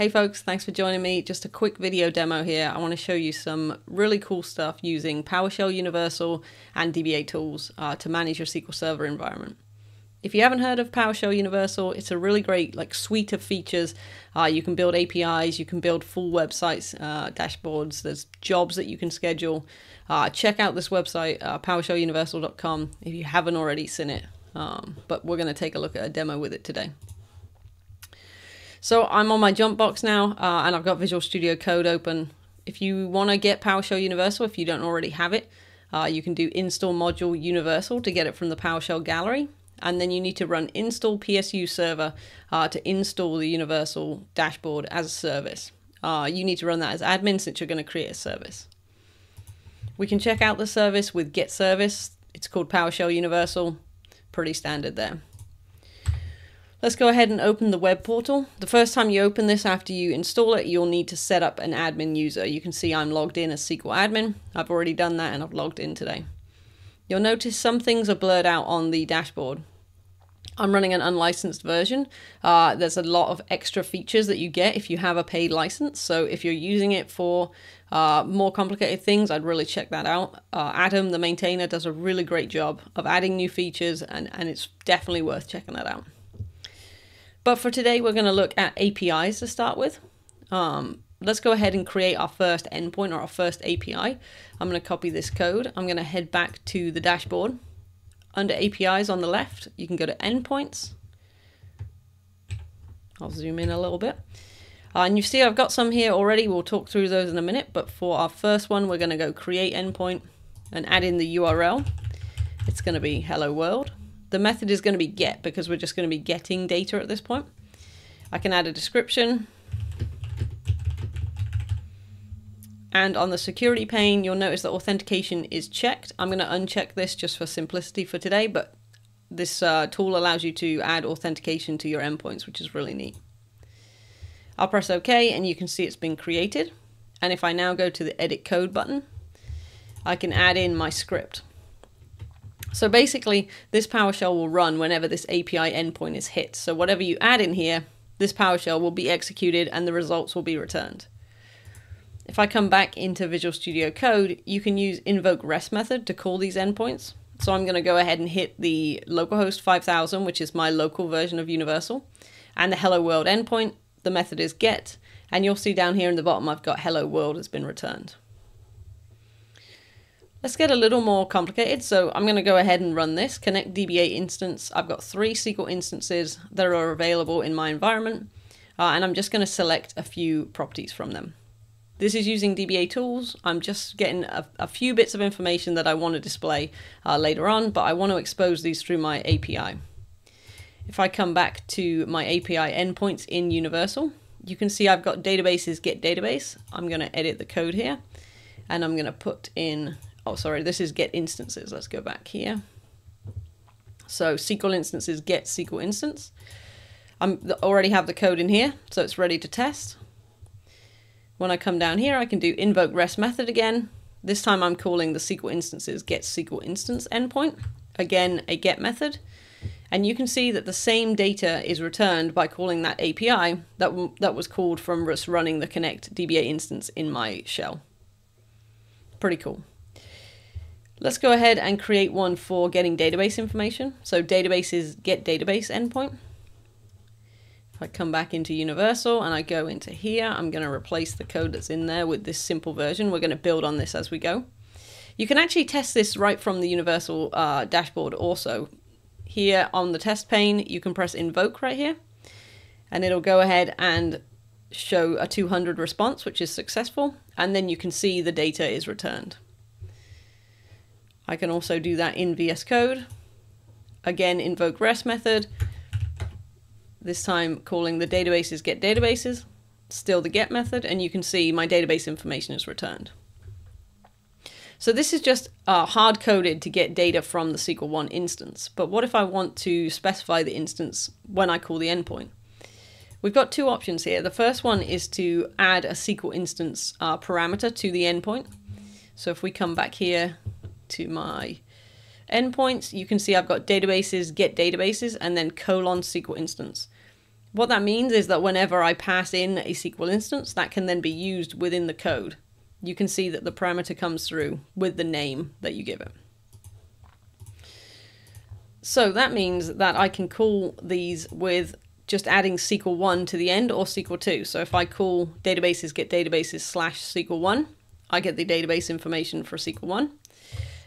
Hey folks, thanks for joining me. Just a quick video demo here. I want to show you some really cool stuff using PowerShell Universal and DBA tools to manage your SQL Server environment. If you haven't heard of PowerShell Universal, it's a really great suite of features. You can build APIs, you can build full websites, dashboards, there's jobs that you can schedule. Check out this website, PowerShellUniversal.com, if you haven't already seen it, but we're going to take a look at a demo with it today. So I'm on my jump box now, and I've got Visual Studio Code open. If you want to get PowerShell Universal, if you don't already have it, you can do install module universal to get it from the PowerShell gallery. And then you need to run install PSU server to install the universal dashboard as a service. You need to run that as admin since you're going to create a service. We can check out the service with Get Service. It's called PowerShell Universal. Pretty standard there. Let's go ahead and open the web portal. The first time you open this after you install it, you'll need to set up an admin user. You can see I'm logged in as SQL admin. I've already done that and I've logged in today. You'll notice some things are blurred out on the dashboard. I'm running an unlicensed version. There's a lot of extra features that you get if you have a paid license. So if you're using it for more complicated things, I'd really check that out. Adam, the maintainer, does a really great job of adding new features and it's definitely worth checking that out. But for today, we're going to look at APIs to start with. Let's go ahead and create our first endpoint or our first API. I'm going to copy this code. I'm going to head back to the dashboard. Under APIs on the left, you can go to endpoints. I'll zoom in a little bit. And you see I've got some here already. We'll talk through those in a minute. But for our first one, we're going to go create endpoint and add in the URL. It's going to be hello world. The method is going to be get because we're just going to be getting data at this point. I can add a description. And on the security pane, you'll notice that authentication is checked. I'm going to uncheck this just for simplicity for today, but this tool allows you to add authentication to your endpoints, which is really neat. I'll press OK and you can see it's been created. And if I now go to the edit code button, I can add in my script. So basically, this PowerShell will run whenever this API endpoint is hit. So whatever you add in here, this PowerShell will be executed and the results will be returned. If I come back into Visual Studio Code, you can use Invoke-RESTMethod to call these endpoints. So I'm going to go ahead and hit the localhost 5000, which is my local version of Universal, and the hello world endpoint. The method is get, and you'll see down here in the bottom, I've got hello world has been returned. Let's get a little more complicated, so I'm going to go ahead and run this. Connect DBA instance. I've got 3 SQL instances that are available in my environment, and I'm just going to select a few properties from them. This is using DBA tools. I'm just getting a few bits of information that I want to display later on, but I want to expose these through my API. If I come back to my API endpoints in Universal, you can see I've got databases, get database. I'm going to edit the code here, and I'm going to put in... Oh, sorry, this is get instances. Let's go back here. So SQL instances, get SQL instance. I already have the code in here, so it's ready to test. When I come down here, I can do invoke rest method again. This time I'm calling the SQL instances, get SQL instance endpoint. Again, a get method. And you can see that the same data is returned by calling that API that was called from us running the Connect DBA instance in my shell. Pretty cool. Let's go ahead and create one for getting database information. So databases, get database endpoint. If I come back into Universal and I go into here, I'm going to replace the code that's in there with this simple version. We're going to build on this as we go. You can actually test this right from the Universal dashboard also. Here on the test pane, you can press invoke right here, and it'll go ahead and show a 200 response, which is successful. And then you can see the data is returned. I can also do that in VS Code. Again, invoke rest method. This time calling the databases get databases, still the get method, and you can see my database information is returned. So this is just hard-coded to get data from the SQL 1 instance. But what if I want to specify the instance when I call the endpoint? We've got 2 options here. The first one is to add a SQL instance parameter to the endpoint. So if we come back here to my endpoints, you can see I've got databases, get databases, and then colon SQL instance. What that means is that whenever I pass in a SQL instance, that can then be used within the code. You can see that the parameter comes through with the name that you give it. So that means that I can call these with just adding SQL1 to the end or SQL2. So if I call databases get databases slash SQL1, I get the database information for SQL1.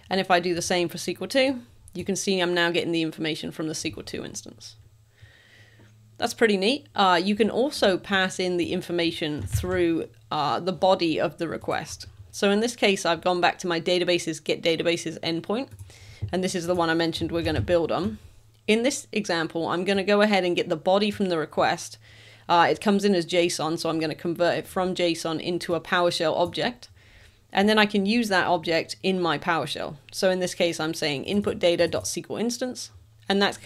And if I do the same for SQL2, you can see I'm now getting the information from the SQL2 instance. That's pretty neat. You can also pass in the information through the body of the request. So in this case, I've gone back to my databases get databases endpoint, and this is the one I mentioned we're going to build on. In this example, I'm going to go ahead and get the body from the request. It comes in as JSON, so I'm going to convert it from JSON into a PowerShell object, and then I can use that object in my PowerShell. So in this case, I'm saying input data.SQL instance, and that's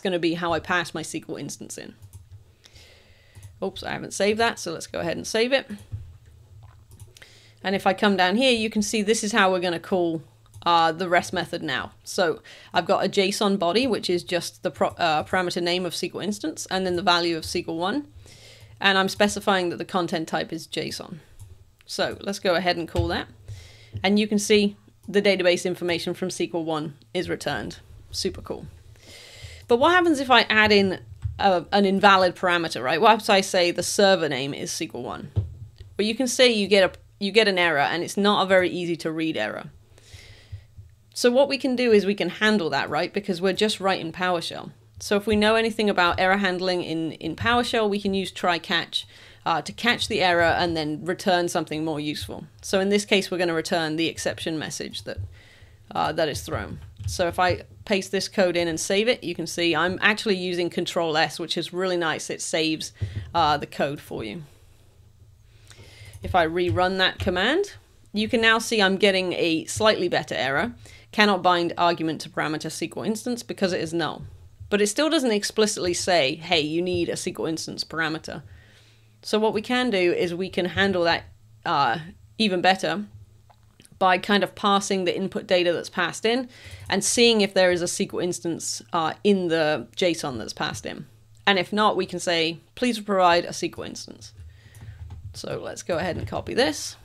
going to be how I pass my SQL instance in. Oops, I haven't saved that, so let's go ahead and save it. And if I come down here, you can see this is how we're going to call the REST method now. So I've got a JSON body, which is just the parameter name of SQL instance, and then the value of SQL1. And I'm specifying that the content type is JSON. So let's go ahead and call that. And you can see the database information from SQL1 is returned. Super cool. But what happens if I add in an invalid parameter, right? What if I say the server name is SQL1? But you can see you get an error, and it's not a very easy to read error. So what we can do is we can handle that, right? Because we're just writing PowerShell. So if we know anything about error handling in PowerShell, we can use try-catch to catch the error and then return something more useful. So in this case, we're going to return the exception message that is thrown. So if I paste this code in and save it, you can see I'm actually using Control S, which is really nice. It saves the code for you. If I rerun that command, you can now see I'm getting a slightly better error. Cannot bind argument to parameter SQL instance because it is null. But it still doesn't explicitly say, hey, you need a SQL instance parameter. So what we can do is we can handle that even better by kind of passing the input data that's passed in and seeing if there is a SQL instance in the JSON that's passed in. And if not, we can say, please provide a SQL instance. So let's go ahead and copy this.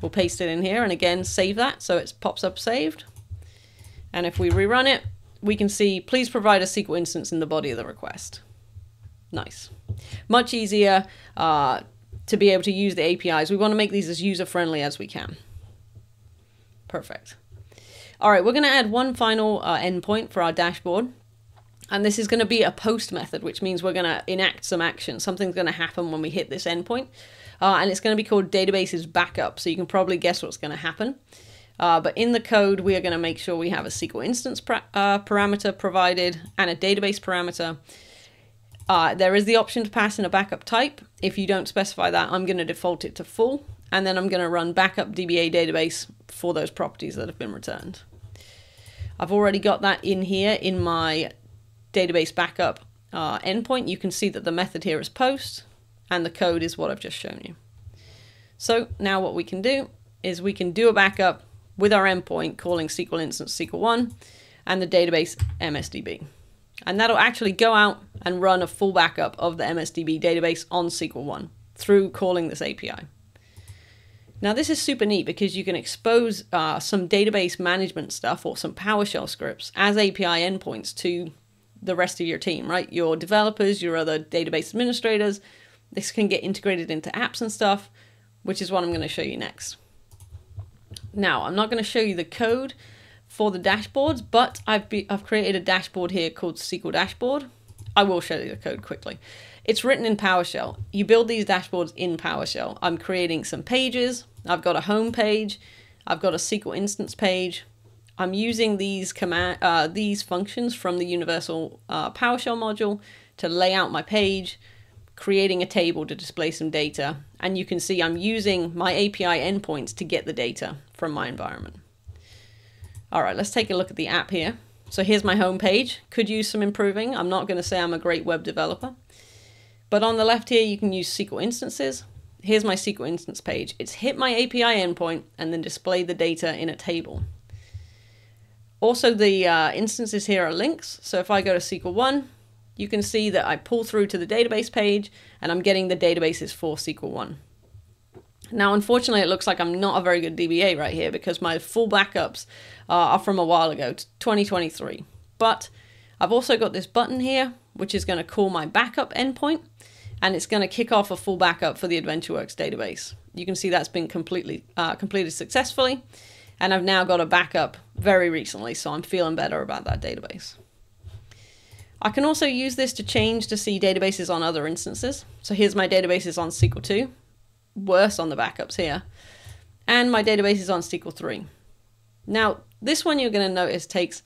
We'll paste it in here and again, save that. So it pops up saved. And if we rerun it, we can see, please provide a SQL instance in the body of the request. Nice. Much easier to be able to use the APIs. We want to make these as user-friendly as we can. Perfect. All right, we're going to add one final endpoint for our dashboard. And this is going to be a post method, which means we're going to enact some action. Something's going to happen when we hit this endpoint. And it's going to be called databases backup. So you can probably guess what's going to happen. But in the code, we are going to make sure we have a SQL instance parameter provided and a database parameter. There is the option to pass in a backup type. If you don't specify that, I'm going to default it to full. And then I'm going to run backup DBA database for those properties that have been returned. I've already got that in here in my database backup endpoint. You can see that the method here is post, and the code is what I've just shown you. So now what we can do is we can do a backup with our endpoint calling SQL instance SQL1 and the database MSDB. And that'll actually go out and run a full backup of the MSDB database on SQL1 through calling this API. Now this is super neat because you can expose some database management stuff or some PowerShell scripts as API endpoints to the rest of your team, right? Your developers, your other database administrators. This can get integrated into apps and stuff, which is what I'm going to show you next. Now, I'm not going to show you the code for the dashboards, but I've created a dashboard here called SQL Dashboard. I will show you the code quickly. It's written in PowerShell. You build these dashboards in PowerShell. I'm creating some pages. I've got a home page. I've got a SQL instance page. I'm using these functions from the Universal PowerShell module to lay out my page, creating a table to display some data. And you can see I'm using my API endpoints to get the data from my environment. All right, let's take a look at the app here. So here's my home page. Could use some improving. I'm not going to say I'm a great web developer. But on the left here, you can use SQL instances. Here's my SQL instance page. It's hit my API endpoint and then displayed the data in a table. Also, the instances here are links. So if I go to SQL1, you can see that I pull through to the database page and I'm getting the databases for SQL 1. Now, unfortunately, it looks like I'm not a very good DBA right here because my full backups are from a while ago, 2023. But I've also got this button here, which is going to call my backup endpoint, and it's going to kick off a full backup for the AdventureWorks database. You can see that's been completed successfully, and I've now got a backup very recently, so I'm feeling better about that database. I can also use this to change to see databases on other instances. So here's my databases on SQL 2, worse on the backups here, and my databases on SQL 3. Now, this one you're going to notice takes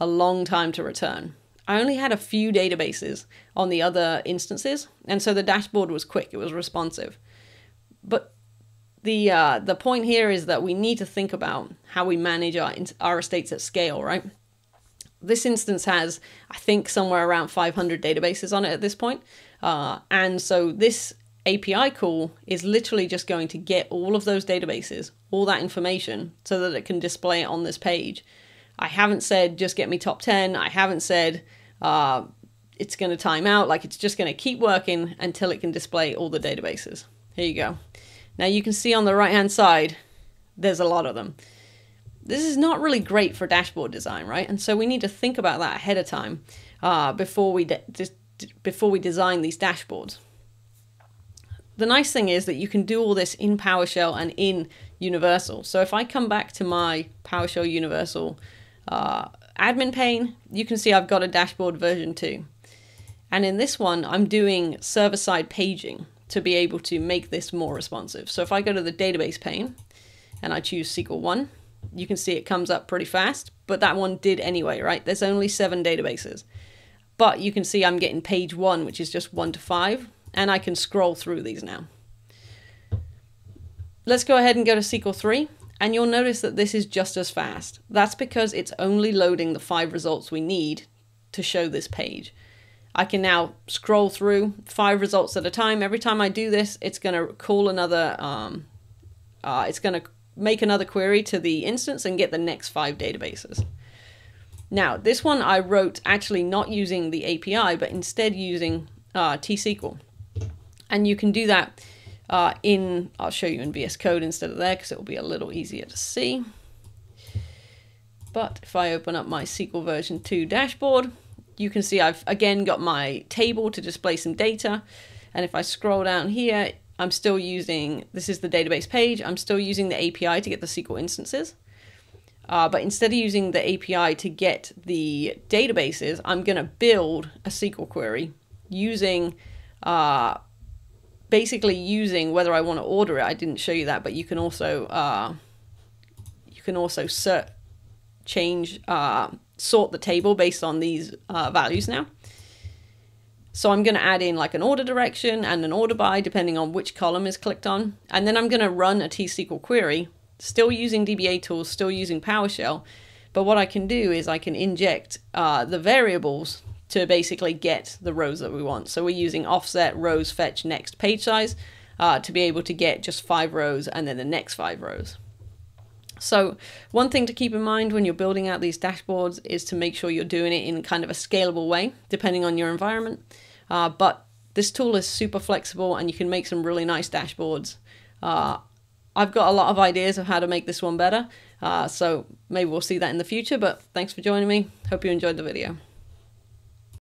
a long time to return. I only had a few databases on the other instances, and so the dashboard was quick, it was responsive. But the point here is that we need to think about how we manage our estates at scale, right? This instance has, I think, somewhere around 500 databases on it at this point. And so this API call is literally just going to get all of those databases, all that information, so that it can display it on this page. I haven't said, just get me top 10. I haven't said it's going to time out. Like, it's just going to keep working until it can display all the databases. Here you go. Now you can see on the right-hand side, there's a lot of them. This is not really great for dashboard design, right? And so we need to think about that ahead of time before we design these dashboards. The nice thing is that you can do all this in PowerShell and in Universal. So if I come back to my PowerShell Universal admin pane, you can see I've got a dashboard version 2. And in this one, I'm doing server-side paging to be able to make this more responsive. So if I go to the database pane and I choose SQL 1, you can see it comes up pretty fast, but that one did anyway, right? There's only 7 databases, but you can see I'm getting page 1, which is just 1 to 5, and I can scroll through these now. Let's go ahead and go to SQL 3, and you'll notice that this is just as fast. That's because it's only loading the 5 results we need to show this page. I can now scroll through 5 results at a time. Every time I do this, it's going to call another, it's going to make another query to the instance and get the next 5 databases. Now, this one I wrote actually not using the API, but instead using T-SQL. And you can do that I'll show you in VS Code instead of there, because it will be a little easier to see. But if I open up my SQL version 2 dashboard, you can see I've again got my table to display some data. And if I scroll down here, I'm still using, this is the database page, I'm still using the API to get the SQL instances. But instead of using the API to get the databases, I'm going to build a SQL query using, basically using whether I want to order it. I didn't show you that, but you can also sort the table based on these values now. So I'm going to add in like an order direction and an order by, depending on which column is clicked on. And then I'm going to run a T-SQL query, still using DBA tools, still using PowerShell. But what I can do is I can inject the variables to basically get the rows that we want. So we're using offset, rows, fetch, next, page size to be able to get just 5 rows and then the next 5 rows. So one thing to keep in mind when you're building out these dashboards is to make sure you're doing it in kind of a scalable way, depending on your environment. But this tool is super flexible and you can make some really nice dashboards. I've got a lot of ideas of how to make this one better. So maybe we'll see that in the future, but thanks for joining me. Hope you enjoyed the video.